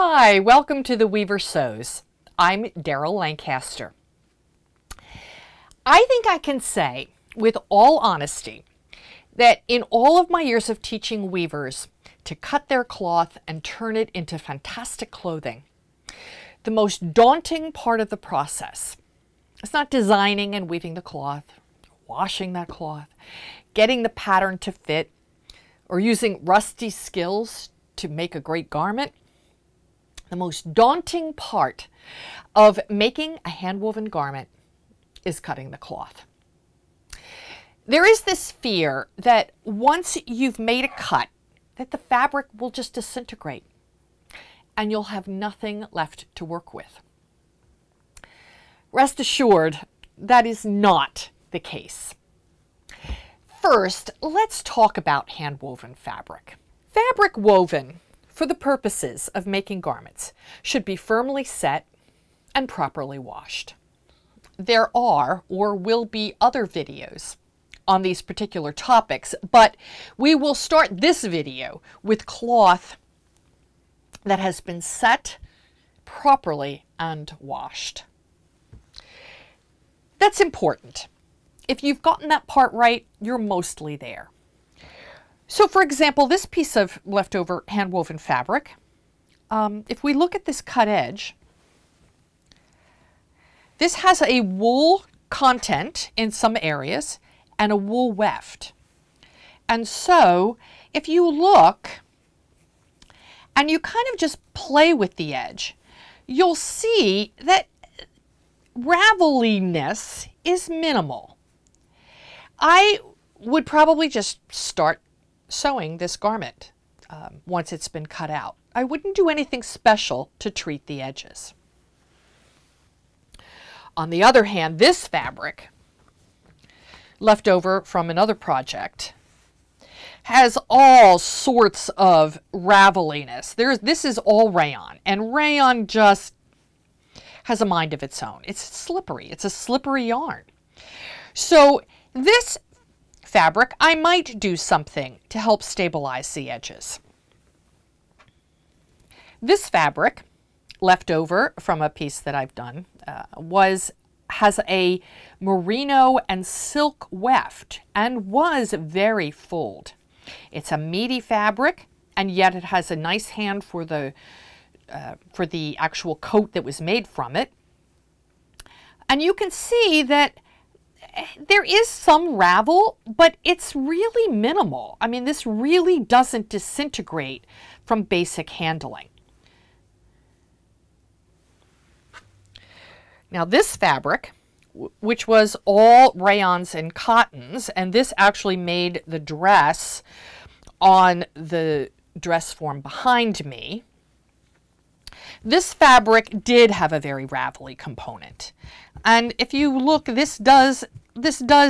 Hi, welcome to The Weaver Sews. I'm Daryl Lancaster. I think I can say, with all honesty, that in all of my years of teaching weavers to cut their cloth and turn it into fantastic clothing, the most daunting part of the process, it's not designing and weaving the cloth, washing that cloth, getting the pattern to fit, or using rusty skills to make a great garment. The most daunting part of making a hand-woven garment is cutting the cloth. There is this fear that once you've made a cut, that the fabric will just disintegrate and you'll have nothing left to work with. Rest assured, that is not the case. First, let's talk about hand-woven fabric. Fabric woven for the purposes of making garments should be firmly set and properly washed. There are or will be other videos on these particular topics, but we will start this video with cloth that has been set properly and washed. That's important. If you've gotten that part right, you're mostly there. So for example, this piece of leftover hand-woven fabric, if we look at this cut edge, this has a wool content in some areas and a wool weft. And so if you look and you kind of just play with the edge, you'll see that raveliness is minimal. I would probably just start sewing this garment once it's been cut out. I wouldn't do anything special to treat the edges. On the other hand, this fabric, left over from another project, has all sorts of raveliness. This is all rayon, and rayon just has a mind of its own. It's slippery. It's a slippery yarn. So this fabric, I might do something to help stabilize the edges. This fabric, left over from a piece that I've done, has a merino and silk weft and was very fulled. It's a meaty fabric, and yet it has a nice hand for the actual coat that was made from it. And you can see that there is some ravel, but it's really minimal. I mean, this really doesn't disintegrate from basic handling. Now this fabric, which was all rayons and cottons, and this actually made the dress on the dress form behind me, this fabric did have a very ravelly component. And if you look, this does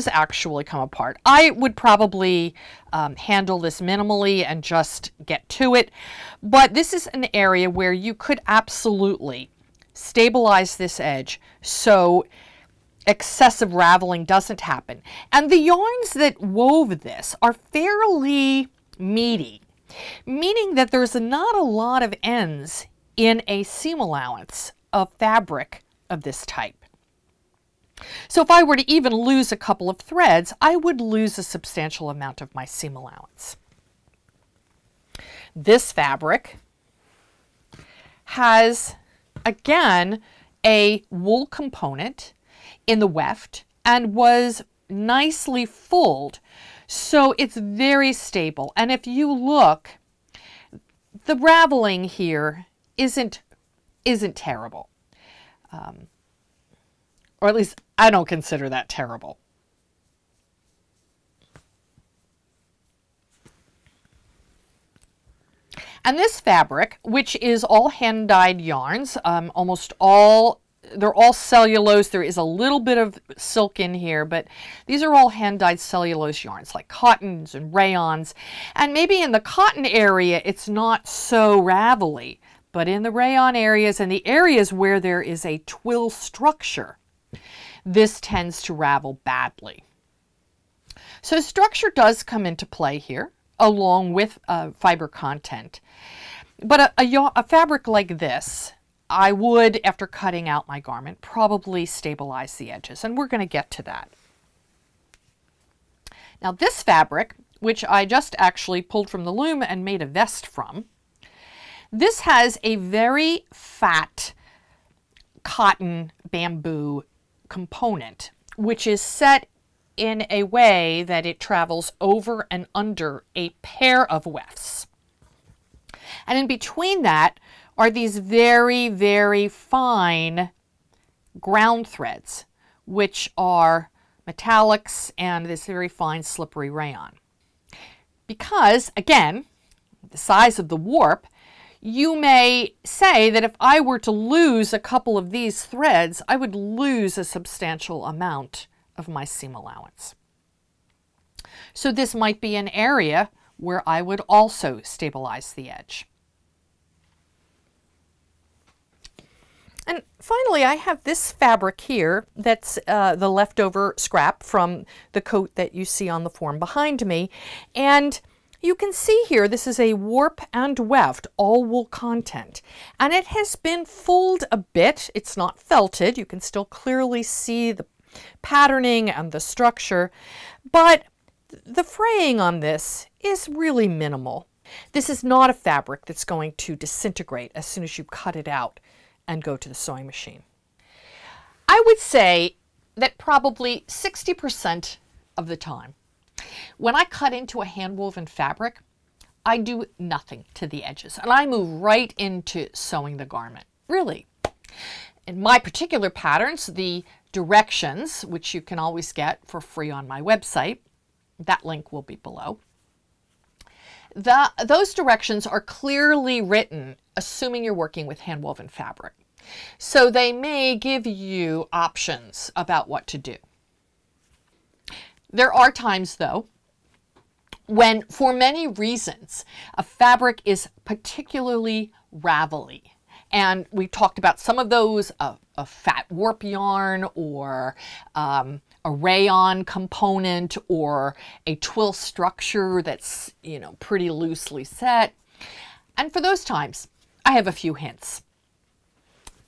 actually come apart. I would probably handle this minimally and just get to it. But this is an area where you could absolutely stabilize this edge so excessive raveling doesn't happen. And the yarns that wove this are fairly meaty, meaning that there's not a lot of ends in a seam allowance of fabric of this type. So if I were to even lose a couple of threads, I would lose a substantial amount of my seam allowance. This fabric has, again, a wool component in the weft and was nicely fulled, so it's very stable. And if you look, the raveling here isn't terrible. Or at least I don't consider that terrible. And this fabric, which is all hand-dyed yarns, almost all, they're all cellulose. There is a little bit of silk in here, but these are all hand-dyed cellulose yarns, like cottons and rayons. And maybe in the cotton area, it's not so ravelly, but in the rayon areas and the areas where there is a twill structure, this tends to ravel badly. So structure does come into play here, along with fiber content. But a fabric like this, I would, after cutting out my garment, probably stabilize the edges, and we're going to get to that. Now this fabric, which I just actually pulled from the loom and made a vest from, this has a very fat cotton bamboo component, which is set in a way that it travels over and under a pair of wefts. And in between that are these very, very fine ground threads, which are metallics and this very fine slippery rayon. Because, again, the size of the warp, you may say that if I were to lose a couple of these threads, I would lose a substantial amount of my seam allowance. So this might be an area where I would also stabilize the edge. And finally, I have this fabric here that's the leftover scrap from the coat that you see on the form behind me. And you can see here, this is a warp and weft, all wool content. And it has been fulled a bit. It's not felted. You can still clearly see the patterning and the structure, but the fraying on this is really minimal. This is not a fabric that's going to disintegrate as soon as you cut it out and go to the sewing machine. I would say that probably 60% of the time, when I cut into a hand-woven fabric, I do nothing to the edges, and I move right into sewing the garment, really. In my particular patterns, the directions, which you can always get for free on my website, that link will be below, those directions are clearly written, assuming you're working with hand-woven fabric. So they may give you options about what to do. There are times, though, when for many reasons, a fabric is particularly ravelly. And we talked about some of those, a fat warp yarn or a rayon component or a twill structure that's, you know, pretty loosely set. And for those times, I have a few hints.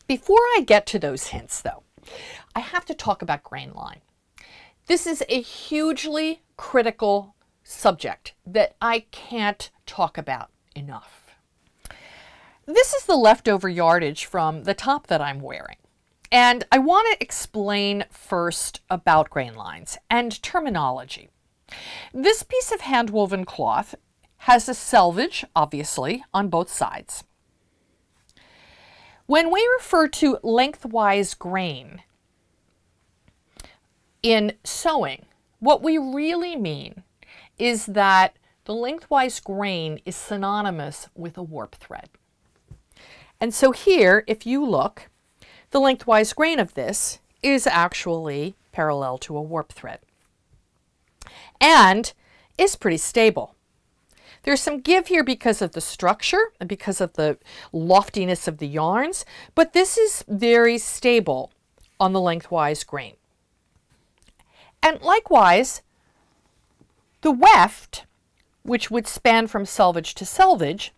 Before I get to those hints, though, I have to talk about grain line. This is a hugely critical subject that I can't talk about enough. This is the leftover yardage from the top that I'm wearing. And I want to explain first about grain lines and terminology. This piece of hand-woven cloth has a selvage, obviously, on both sides. When we refer to lengthwise grain in sewing, what we really mean is that the lengthwise grain is synonymous with a warp thread. And so here, if you look, the lengthwise grain of this is actually parallel to a warp thread and is pretty stable. There's some give here because of the structure and because of the loftiness of the yarns, but this is very stable on the lengthwise grain. And likewise, the weft, which would span from selvage to selvage,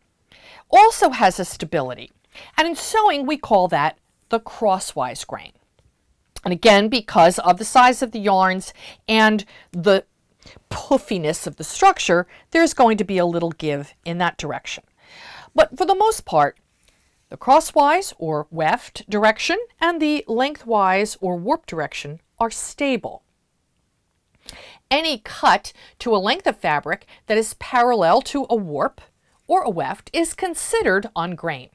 also has a stability. And in sewing, we call that the crosswise grain. And again, because of the size of the yarns and the puffiness of the structure, there's going to be a little give in that direction. But for the most part, the crosswise or weft direction and the lengthwise or warp direction are stable. Any cut to a length of fabric that is parallel to a warp or a weft is considered on grain.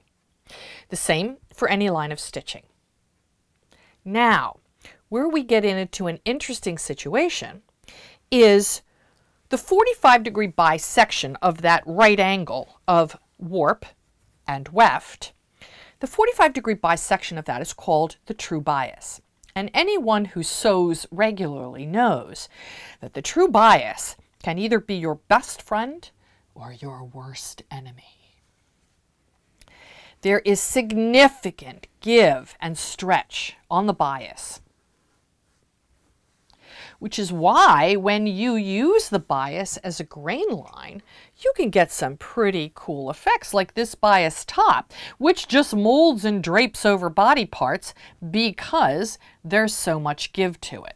The same for any line of stitching. Now, where we get into an interesting situation is the 45-degree bisection of that right angle of warp and weft. The 45-degree bisection of that is called the true bias. And anyone who sews regularly knows that the true bias can either be your best friend or your worst enemy. There is significant give and stretch on the bias. which is why when you use the bias as a grain line, you can get some pretty cool effects like this bias top, which just molds and drapes over body parts because there's so much give to it.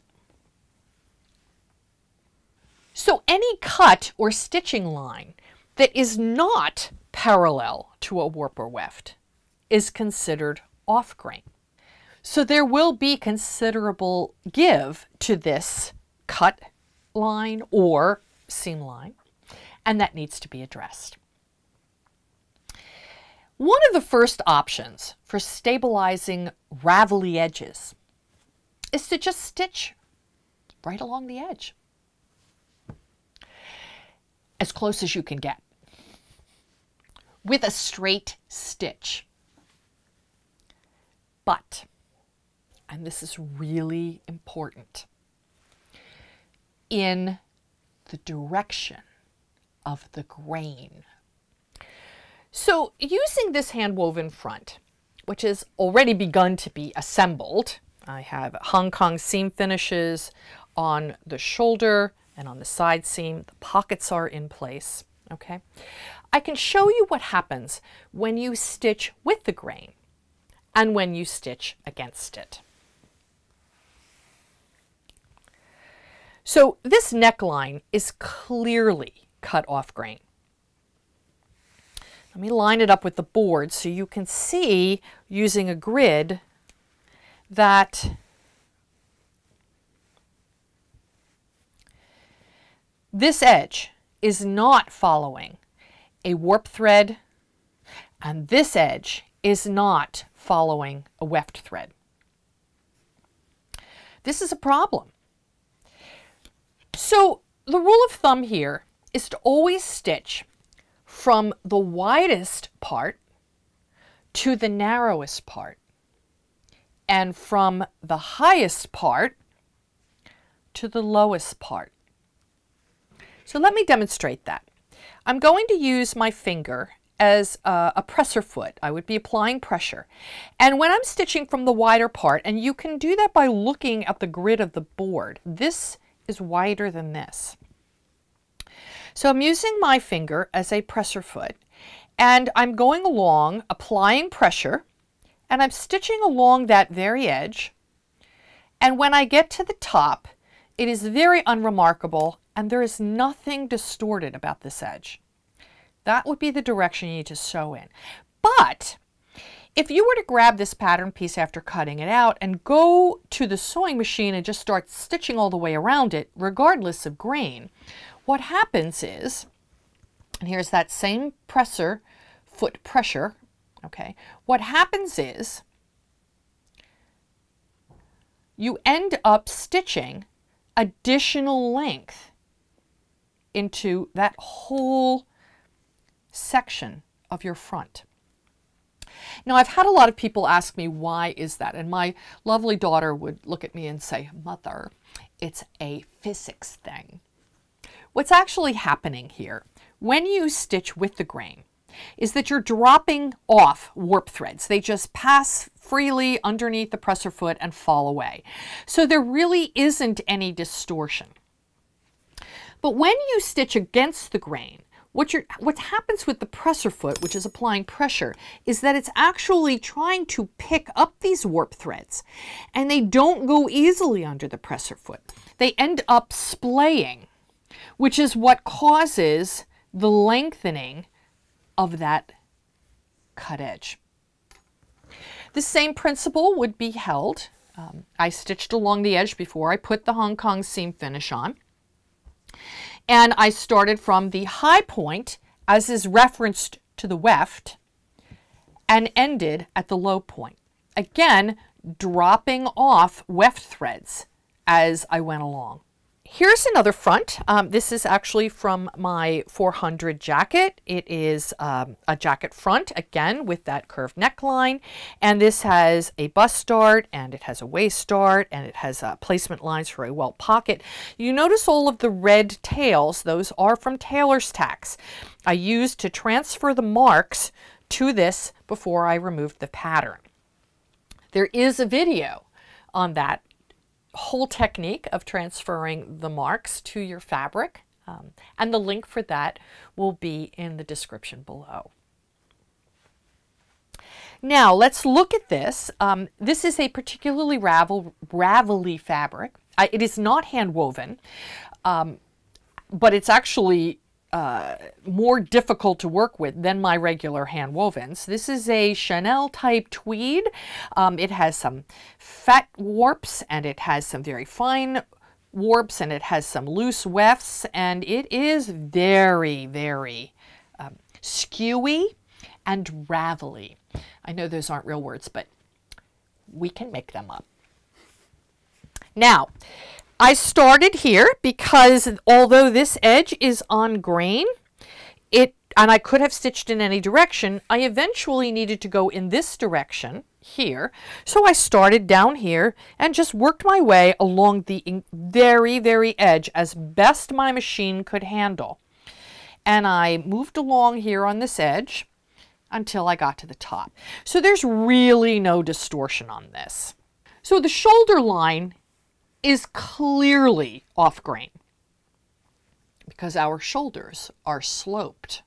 So any cut or stitching line that is not parallel to a warp or weft is considered off grain. So there will be considerable give to this cut line or seam line, and that needs to be addressed. One of the first options for stabilizing ravelly edges is to just stitch right along the edge, as close as you can get, with a straight stitch. But, and this is really important, in the direction of the grain. So using this hand-woven front, which has already begun to be assembled, I have Hong Kong seam finishes on the shoulder and on the side seam, the pockets are in place, okay? I can show you what happens when you stitch with the grain and when you stitch against it. So this neckline is clearly cut off grain. Let me line it up with the board so you can see, using a grid, that this edge is not following a warp thread, and this edge is not following a weft thread. This is a problem. So the rule of thumb here is to always stitch from the widest part to the narrowest part, and from the highest part to the lowest part. So let me demonstrate that. I'm going to use my finger as a presser foot. I would be applying pressure. And when I'm stitching from the wider part, and you can do that by looking at the grid of the board, this is wider than this. So I'm using my finger as a presser foot, and I'm going along, applying pressure, and I'm stitching along that very edge. And when I get to the top, it is very unremarkable, and there is nothing distorted about this edge. That would be the direction you need to sew in. But if you were to grab this pattern piece after cutting it out and go to the sewing machine and just start stitching all the way around it, regardless of grain, what happens is, and here's that same presser foot pressure, okay, what happens is you end up stitching additional length into that whole section of your front. Now, I've had a lot of people ask me, why is that? And my lovely daughter would look at me and say, "Mother, it's a physics thing." What's actually happening here when you stitch with the grain is that you're dropping off warp threads. They just pass freely underneath the presser foot and fall away. So there really isn't any distortion. But when you stitch against the grain, what happens with the presser foot, which is applying pressure, is that it's actually trying to pick up these warp threads, and they don't go easily under the presser foot. They end up splaying, which is what causes the lengthening of that cut edge. The same principle would be held. I stitched along the edge before I put the Hong Kong seam finish on. And I started from the high point, as is referenced to the weft, and ended at the low point. Again, dropping off weft threads as I went along. Here's another front. This is actually from my 400 jacket. It is a jacket front, again, with that curved neckline. And this has a bust dart, and it has a waist dart, and it has placement lines for a welt pocket. You notice all of the red tails. Those are from tailor's tacks I used to transfer the marks to this before I removed the pattern. There is a video on that whole technique of transferring the marks to your fabric, and the link for that will be in the description below. Now let's look at this. This is a particularly ravelly fabric. It is not hand woven, but it's actually more difficult to work with than my regular hand wovens. This is a Chanel-type tweed. It has some fat warps, and it has some very fine warps, and it has some loose wefts, and it is very, very skewy and ravelly. I know those aren't real words, but we can make them up. Now, I started here because although this edge is on grain, and I could have stitched in any direction, I eventually needed to go in this direction here. So I started down here and just worked my way along the very, very edge as best my machine could handle. And I moved along here on this edge until I got to the top. So there's really no distortion on this. So the shoulder line is clearly off grain because our shoulders are sloped.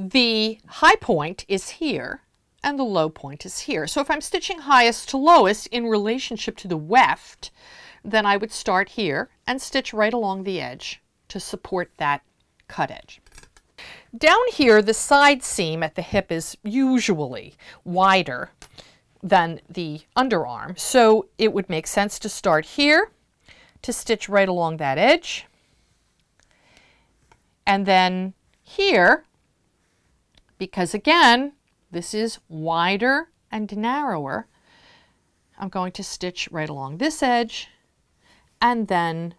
The high point is here and the low point is here. So if I'm stitching highest to lowest in relationship to the weft, then I would start here and stitch right along the edge to support that cut edge. Down here, the side seam at the hip is usually wider than the underarm, so it would make sense to start here, to stitch right along that edge, and then here, because again, this is wider and narrower, I'm going to stitch right along this edge, and then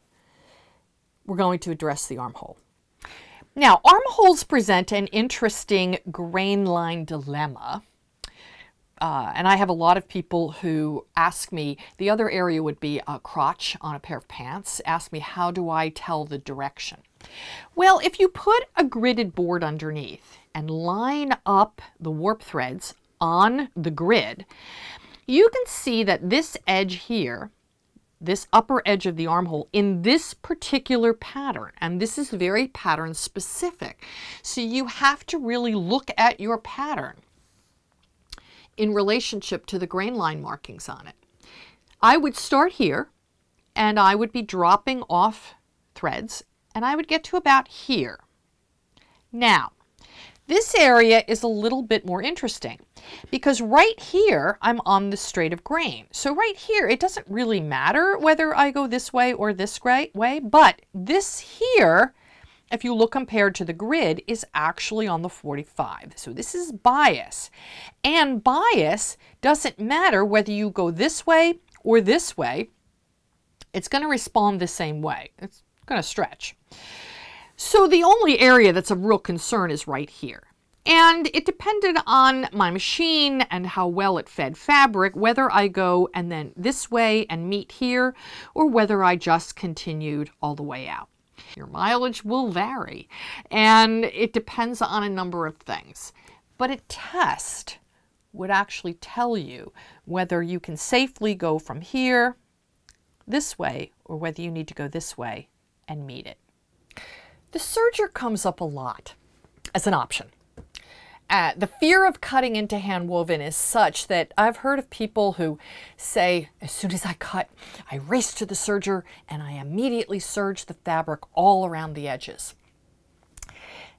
we're going to address the armhole. Now, armholes present an interesting grain line dilemma, and I have a lot of people who ask me, the other area would be a crotch on a pair of pants, ask me how do I tell the direction. Well, if you put a gridded board underneath and line up the warp threads on the grid, you can see that this edge here, this upper edge of the armhole in this particular pattern, and this is very pattern specific, so you have to really look at your pattern in relationship to the grain line markings on it. I would start here and I would be dropping off threads and I would get to about here. Now, this area is a little bit more interesting because right here I'm on the straight of grain. So right here it doesn't really matter whether I go this way or this way, but this here, if you look compared to the grid, is actually on the 45. So this is bias. And bias doesn't matter whether you go this way or this way. It's going to respond the same way. It's going to stretch. So the only area that's of real concern is right here. And it depended on my machine and how well it fed fabric, whether I go and then this way and meet here, or whether I just continued all the way out. Your mileage will vary, and it depends on a number of things. But a test would actually tell you whether you can safely go from here this way or whether you need to go this way and meet it. The serger comes up a lot as an option. The fear of cutting into hand woven is such that I've heard of people who say, as soon as I cut, I race to the serger and I immediately serge the fabric all around the edges.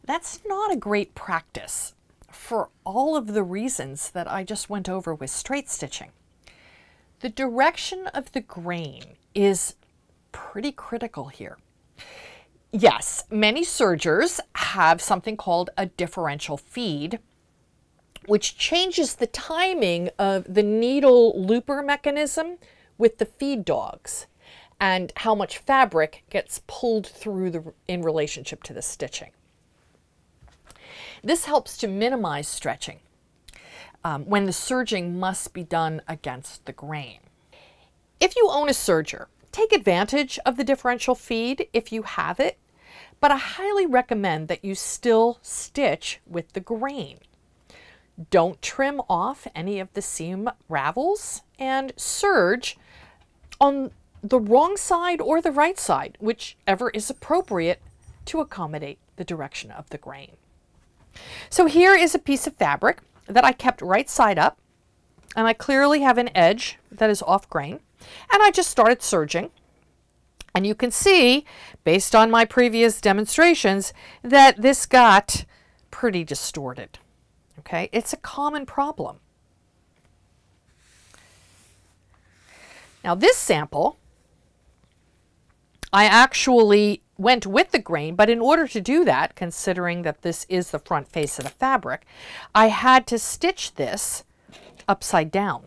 That's not a great practice for all of the reasons that I just went over with straight stitching. The direction of the grain is pretty critical here. Yes, many sergers have something called a differential feed, which changes the timing of the needle looper mechanism with the feed dogs and how much fabric gets pulled through in relationship to the stitching. This helps to minimize stretching when the serging must be done against the grain. If you own a serger, take advantage of the differential feed if you have it, but I highly recommend that you still stitch with the grain. Don't trim off any of the seam ravels and serge on the wrong side or the right side, whichever is appropriate to accommodate the direction of the grain. So here is a piece of fabric that I kept right side up, and I clearly have an edge that is off grain, and I just started serging. And you can see, based on my previous demonstrations, that this got pretty distorted. Okay, it's a common problem. Now this sample, I actually went with the grain, but in order to do that, considering that this is the front face of the fabric, I had to stitch this upside down.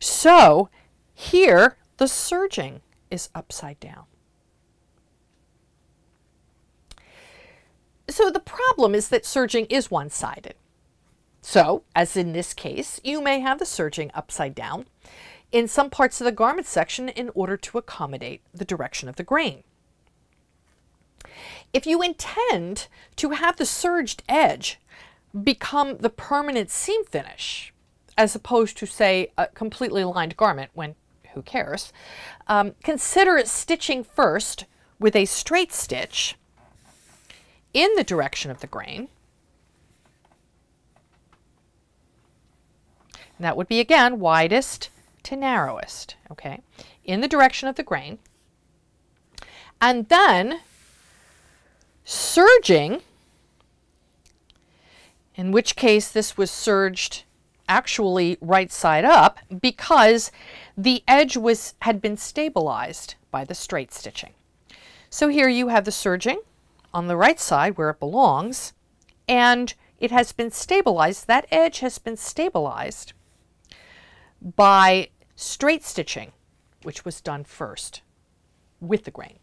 So here, the serging is upside down. So the problem is that serging is one-sided. So, as in this case, you may have the serging upside down in some parts of the garment section in order to accommodate the direction of the grain. If you intend to have the serged edge become the permanent seam finish, as opposed to, say, a completely lined garment, when who cares, consider stitching first with a straight stitch in the direction of the grain. And that would be, again, widest to narrowest, okay, in the direction of the grain. And then serging, in which case this was serged actually right side up because the edge had been stabilized by the straight stitching. So here you have the serging on the right side where it belongs, and it has been stabilized, that edge has been stabilized by straight stitching, which was done first with the grain.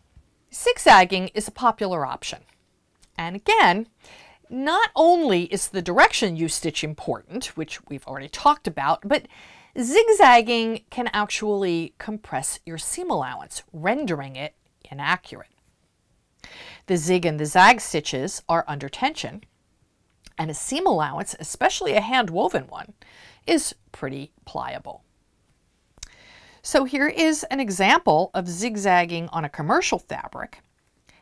Zigzagging is a popular option. And again, not only is the direction you stitch important, which we've already talked about, but zigzagging can actually compress your seam allowance, rendering it inaccurate. The zig and the zag stitches are under tension, and a seam allowance, especially a hand-woven one, is pretty pliable. So here is an example of zigzagging on a commercial fabric,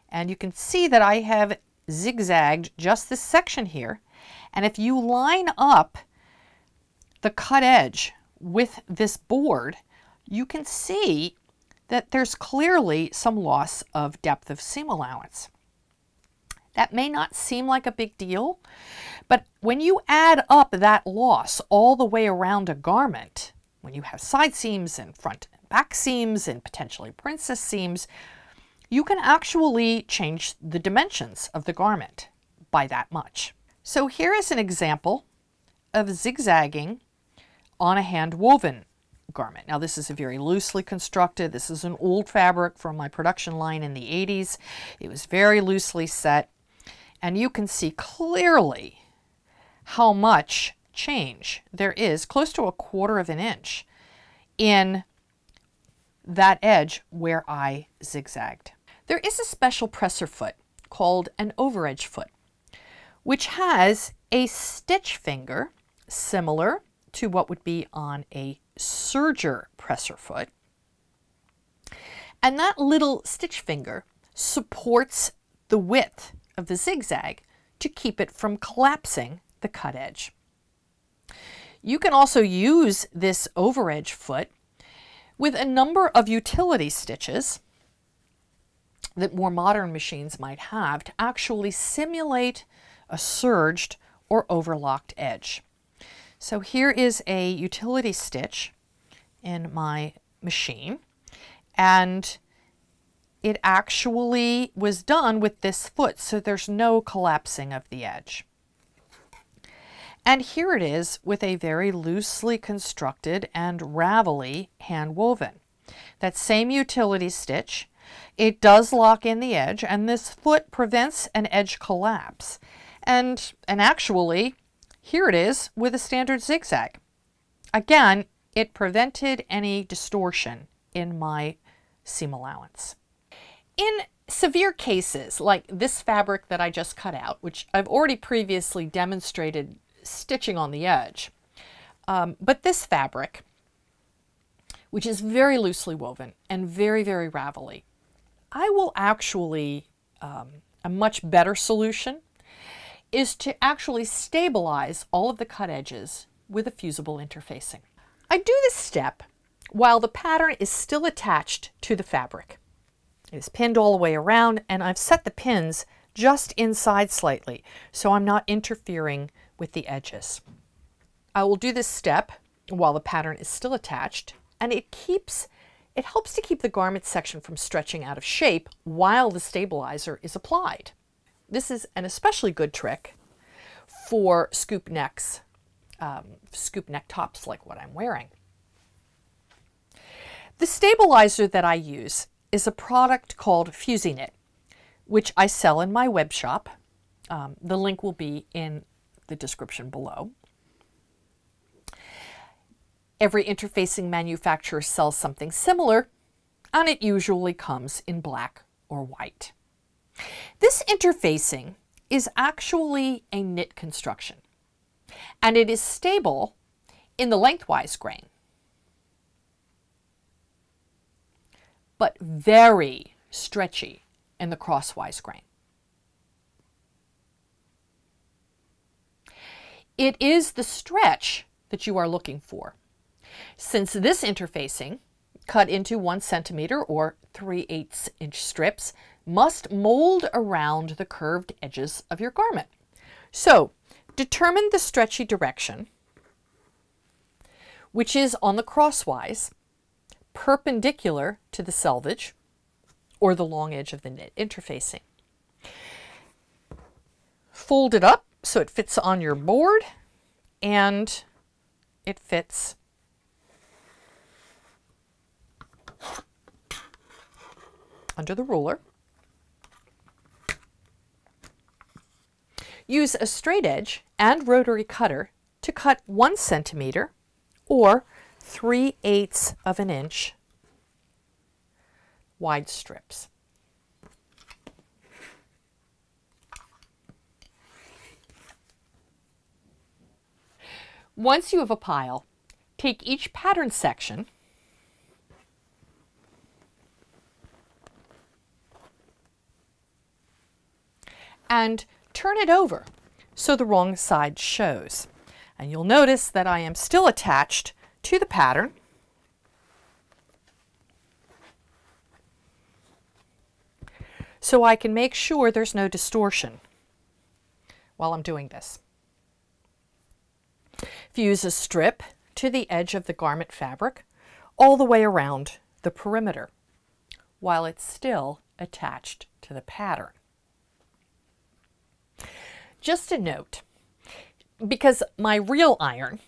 and you can see that I have zigzagged just this section here, and if you line up the cut edge with this board, you can see that there's clearly some loss of depth of seam allowance. That may not seem like a big deal, but when you add up that loss all the way around a garment, when you have side seams and front and back seams and potentially princess seams, you can actually change the dimensions of the garment by that much. So here is an example of zigzagging on a hand-woven garment. Now this is a very loosely constructed, this is an old fabric from my production line in the 80s. It was very loosely set, and you can see clearly how much change there is, close to 1/4 of an inch, in that edge where I zigzagged. There is a special presser foot called an overedge foot, which has a stitch finger similar to what would be on a serger presser foot, and that little stitch finger supports the width of the zigzag to keep it from collapsing the cut edge. You can also use this overedge foot with a number of utility stitches that more modern machines might have to actually simulate a serged or overlocked edge. So here is a utility stitch in my machine, and it actually was done with this foot, so there's no collapsing of the edge. And here it is with a very loosely constructed and ravelly hand-woven. That same utility stitch, it does lock in the edge, and this foot prevents an edge collapse. And actually, here it is with a standard zigzag. Again, it prevented any distortion in my seam allowance. In severe cases like this fabric that I just cut out, which I've already previously demonstrated stitching on the edge, but this fabric which is very loosely woven and very, very ravelly. I will actually, a much better solution is to actually stabilize all of the cut edges with a fusible interfacing. I do this step while the pattern is still attached to the fabric. It is pinned all the way around, and I've set the pins just inside slightly, so I'm not interfering with the edges. I will do this step while the pattern is still attached, and it helps to keep the garment section from stretching out of shape while the stabilizer is applied. This is an especially good trick for scoop necks, scoop neck tops like what I'm wearing. The stabilizer that I use is a product called Fusi-Knit, which I sell in my web shop. The link will be in the description below. Every interfacing manufacturer sells something similar, and it usually comes in black or white. This interfacing is actually a knit construction, and it is stable in the lengthwise grain, but very stretchy in the crosswise grain. It is the stretch that you are looking for, since this interfacing, cut into 1 centimeter or 3/8 inch strips, must mold around the curved edges of your garment. So determine the stretchy direction, which is on the crosswise, perpendicular to the selvage or the long edge of the knit interfacing. Fold it up so it fits on your board, and it fits under the ruler. Use a straight edge and rotary cutter to cut 1 centimeter or 3/8 of an inch wide strips. Once you have a pile, take each pattern section and turn it over so the wrong side shows. And you'll notice that I am still attached to the pattern. So I can make sure there's no distortion while I'm doing this. Fuse a strip to the edge of the garment fabric all the way around the perimeter while it's still attached to the pattern. Just a note, because my real iron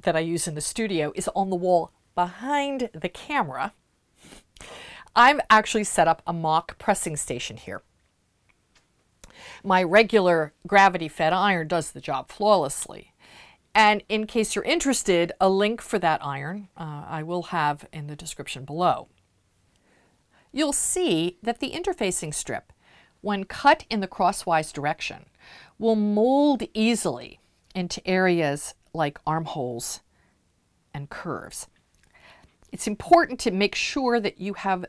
that I use in the studio is on the wall behind the camera, I've actually set up a mock pressing station here. My regular gravity-fed iron does the job flawlessly. And in case you're interested, a link for that iron I will have in the description below. You'll see that the interfacing strip, when cut in the crosswise direction, will mold easily into areas like armholes and curves. It's important to make sure that you have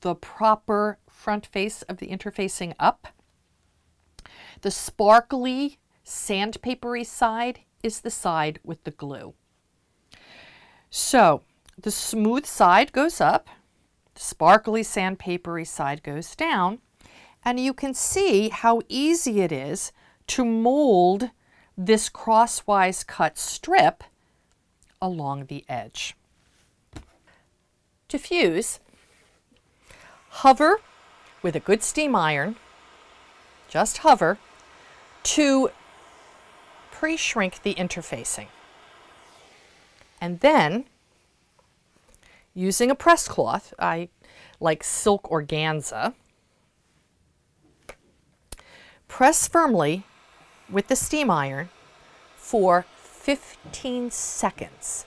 the proper front face of the interfacing up. The sparkly, sandpapery side is the side with the glue. So the smooth side goes up, the sparkly, sandpapery side goes down, and you can see how easy it is to mold this crosswise cut strip along the edge. To fuse, hover with a good steam iron, just hover, to pre-shrink the interfacing. And then, using a press cloth, I like silk organza, press firmly with the steam iron for 15 seconds.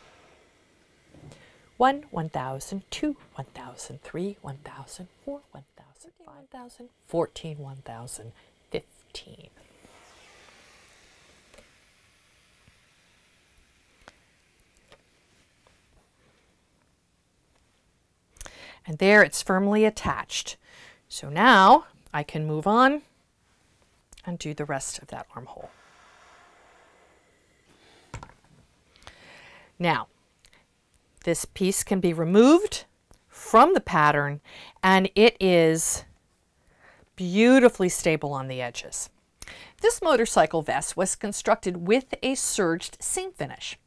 1, 1,000, 2, 1,000, 3, 1,000, 4, 1,000, 5, 1,000, 14, 1,000, 15. and there it's firmly attached. So now I can move on and do the rest of that armhole. Now, this piece can be removed from the pattern and it is beautifully stable on the edges. This motorcycle vest was constructed with a serged seam finish.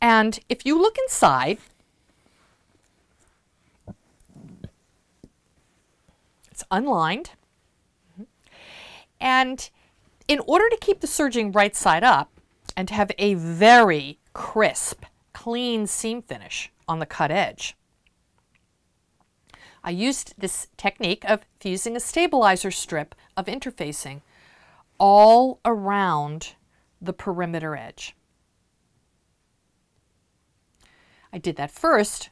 And if you look inside, it's unlined. And in order to keep the serging right side up and to have a very crisp, clean seam finish on the cut edge, I used this technique of fusing a stabilizer strip of interfacing all around the perimeter edge. I did that first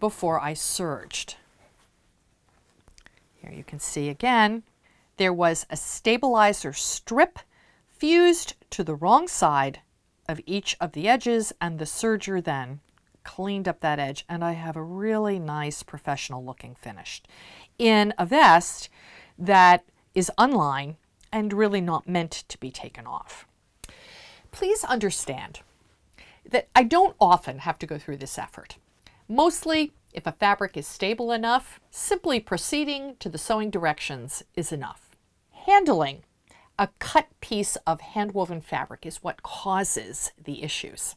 before I serged. Here you can see again, there was a stabilizer strip fused to the wrong side of each of the edges, and the serger then cleaned up that edge, and I have a really nice professional looking finish in a vest that is unlined and really not meant to be taken off. Please understand that I don't often have to go through this effort. Mostly, if a fabric is stable enough, simply proceeding to the sewing directions is enough. Handling a cut piece of handwoven fabric is what causes the issues.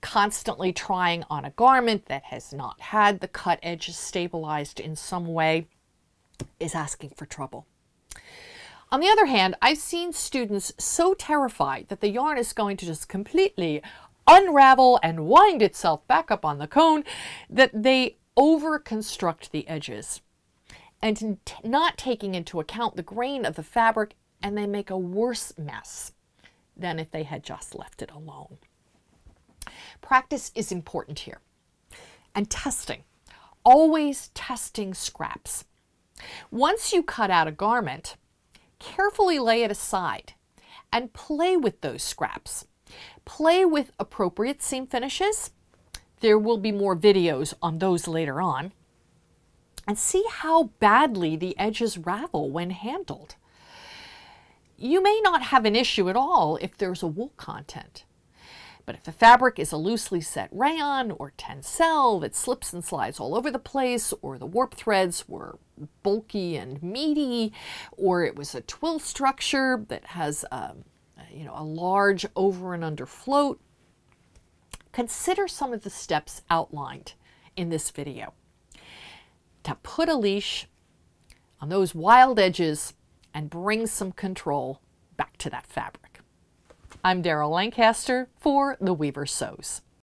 Constantly trying on a garment that has not had the cut edges stabilized in some way is asking for trouble. On the other hand, I've seen students so terrified that the yarn is going to just completely unravel and wind itself back up on the cone that they overconstruct the edges and not taking into account the grain of the fabric, and they make a worse mess than if they had just left it alone. Practice is important here, and testing, always testing scraps. Once you cut out a garment, carefully lay it aside and play with those scraps. Play with appropriate seam finishes. There will be more videos on those later on. And see how badly the edges ravel when handled. You may not have an issue at all if there's a wool content. But if the fabric is a loosely set rayon or tencel that slips and slides all over the place, or the warp threads were bulky and meaty, or it was a twill structure that has a large over and under float, consider some of the steps outlined in this video. To put a leash on those wild edges and bring some control back to that fabric. I'm Daryl Lancaster for The Weaver Sews.